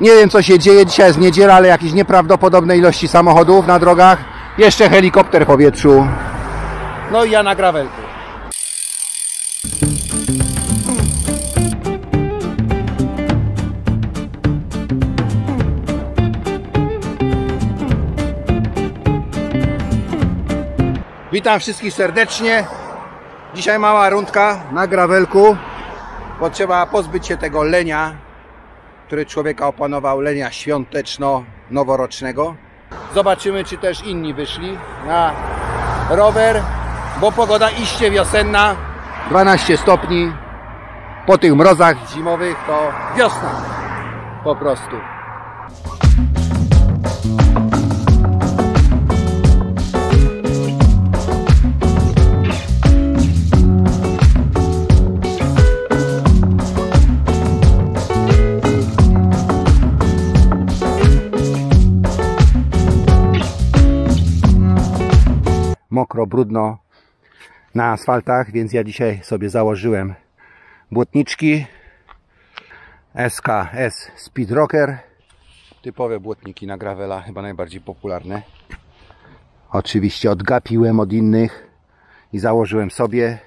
Nie wiem, co się dzieje, dzisiaj jest niedziela, ale jakieś nieprawdopodobne ilości samochodów na drogach. Jeszcze helikopter w powietrzu. No i ja na gravelku. Witam wszystkich serdecznie. Dzisiaj mała rundka na gravelku, bo trzeba pozbyć się tego lenia, który człowieka opanował, lenia świąteczno-noworocznego. Zobaczymy, czy też inni wyszli na rower, bo pogoda iście wiosenna, 12 stopni, po tych mrozach zimowych to wiosna po prostu. Mokro, brudno na asfaltach, więc ja dzisiaj sobie założyłem błotniczki SKS Speedrocker. Typowe błotniki na gravela, chyba najbardziej popularne. Oczywiście odgapiłem od innych i założyłem sobie.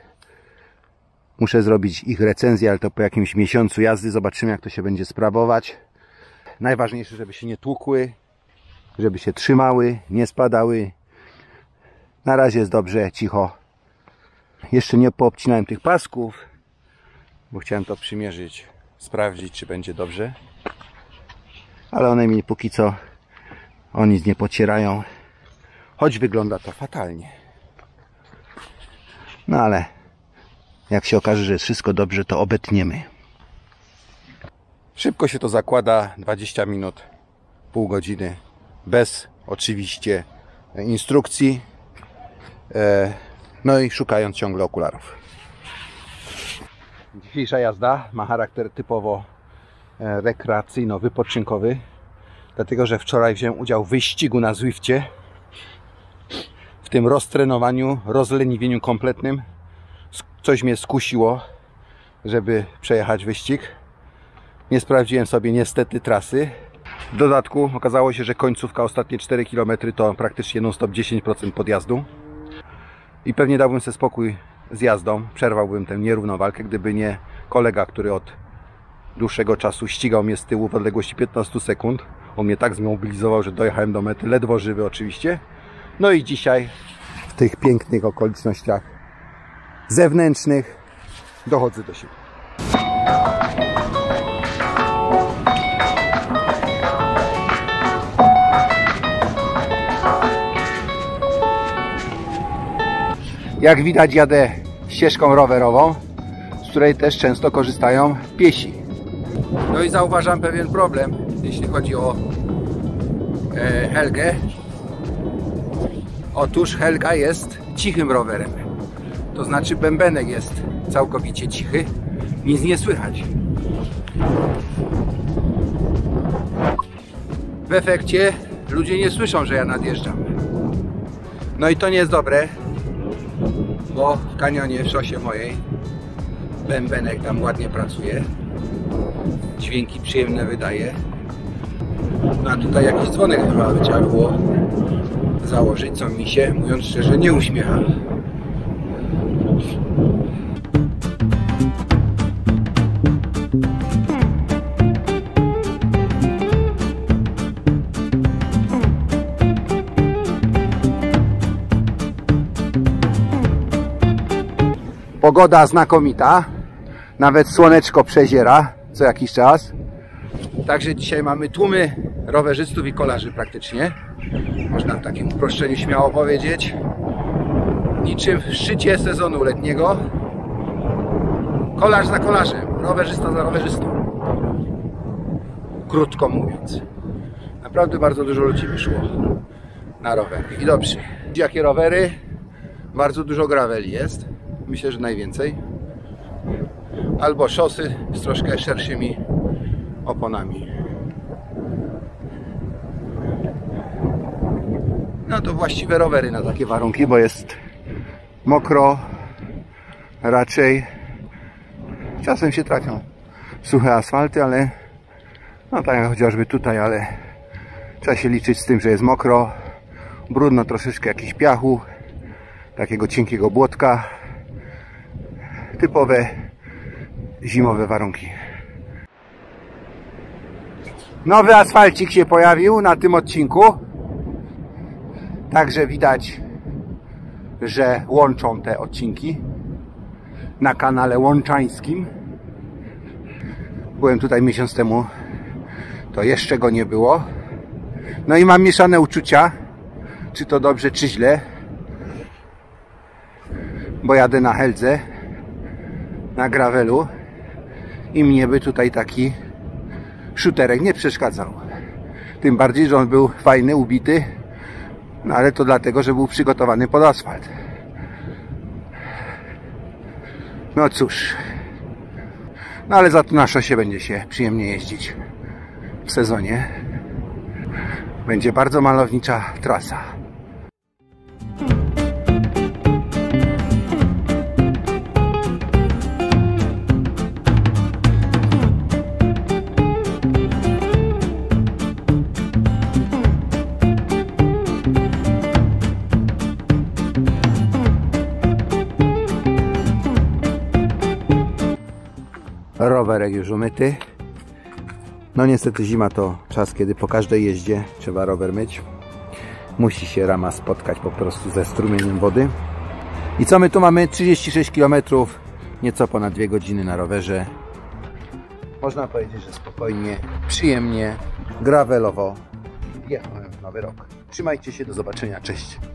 Muszę zrobić ich recenzję, ale to po jakimś miesiącu jazdy. Zobaczymy, jak to się będzie sprawować. Najważniejsze, żeby się nie tłukły, żeby się trzymały, nie spadały. Na razie jest dobrze, cicho. Jeszcze nie poobcinałem tych pasków, bo chciałem to przymierzyć, sprawdzić, czy będzie dobrze. Ale one mi póki co o nic nie pocierają, choć wygląda to fatalnie. No ale jak się okaże, że jest wszystko dobrze, to obetniemy. Szybko się to zakłada, 20 minut, pół godziny, bez oczywiście instrukcji. No i szukając ciągle okularów. Dzisiejsza jazda ma charakter typowo rekreacyjno-wypoczynkowy, dlatego że wczoraj wziąłem udział w wyścigu na Zwifcie, w tym roztrenowaniu, rozleniwieniu kompletnym. Coś mnie skusiło, żeby przejechać wyścig. Nie sprawdziłem sobie niestety trasy. W dodatku okazało się, że końcówka, ostatnie 4 km to praktycznie non-stop 10% podjazdu. I pewnie dałbym sobie spokój z jazdą, przerwałbym tę nierówną walkę, gdyby nie kolega, który od dłuższego czasu ścigał mnie z tyłu w odległości 15 sekund. On mnie tak zmobilizował, że dojechałem do mety, ledwo żywy oczywiście. No i dzisiaj w tych pięknych okolicznościach zewnętrznych dochodzę do siebie. Jak widać, jadę ścieżką rowerową, z której też często korzystają piesi. No i zauważam pewien problem, jeśli chodzi o Helgę. Otóż Helga jest cichym rowerem. To znaczy bębenek jest całkowicie cichy, nic nie słychać. W efekcie ludzie nie słyszą, że ja nadjeżdżam. No i to nie jest dobre. Bo w kanionie, w szosie mojej bębenek tam ładnie pracuje, dźwięki przyjemne wydaje. No a tutaj jakiś dzwonek chyba trzeba było założyć, co mi się, mówiąc szczerze, nie uśmiecha. Pogoda znakomita, nawet słoneczko przeziera co jakiś czas. Także dzisiaj mamy tłumy rowerzystów i kolarzy praktycznie. Można w takim uproszczeniu śmiało powiedzieć. Niczym w szczycie sezonu letniego. Kolarz za kolarzem, rowerzysta za rowerzystą. Krótko mówiąc. Naprawdę bardzo dużo ludzi wyszło na rower. I dobrze. Jakie rowery? Bardzo dużo graveli jest. Myślę, że najwięcej. Albo szosy z troszkę szerszymi oponami. No to właściwe rowery na takie warunki, bo jest mokro. Raczej czasem się trafią suche asfalty, ale No tak jak chociażby tutaj, ale trzeba się liczyć z tym, że jest mokro, brudno, troszeczkę jakichś piachu, takiego cienkiego błotka. Typowe zimowe warunki. Nowy asfalcik się pojawił na tym odcinku. Także widać, że łączą te odcinki na kanale łączańskim. Byłem tutaj miesiąc temu, to jeszcze go nie było. No i mam mieszane uczucia, czy to dobrze, czy źle, bo jadę na Heldze, na gravelu i mnie by tutaj taki szuterek nie przeszkadzał. Tym bardziej, że on był fajny, ubity, no ale to dlatego, że był przygotowany pod asfalt. No cóż, no ale za to na szosie będzie się przyjemnie jeździć w sezonie. Będzie bardzo malownicza trasa. Rowerek już umyty. No niestety zima to czas, kiedy po każdej jeździe trzeba rower myć. Musi się rama spotkać po prostu ze strumieniem wody. I co my tu mamy? 36 km, nieco ponad 2 godziny na rowerze. Można powiedzieć, że spokojnie, przyjemnie, grawelowo. Jechałem w nowy rok. Trzymajcie się, do zobaczenia, cześć!